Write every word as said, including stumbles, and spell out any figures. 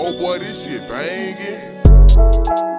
Oh boy, this shit bangin'.